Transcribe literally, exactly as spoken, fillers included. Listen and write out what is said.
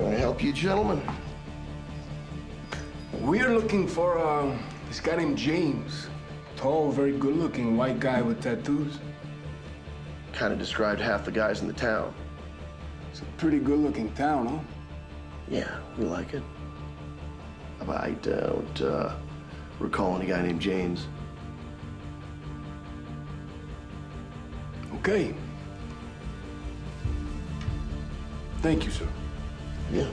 Can I help you, gentlemen? We're looking for uh, this guy named James. Tall, very good-looking white guy with tattoos. Kind of described half the guys in the town. It's a pretty good-looking town, huh? Yeah, we like it. But I don't uh, recall any guy named James. Okay. Thank you, sir. Yeah.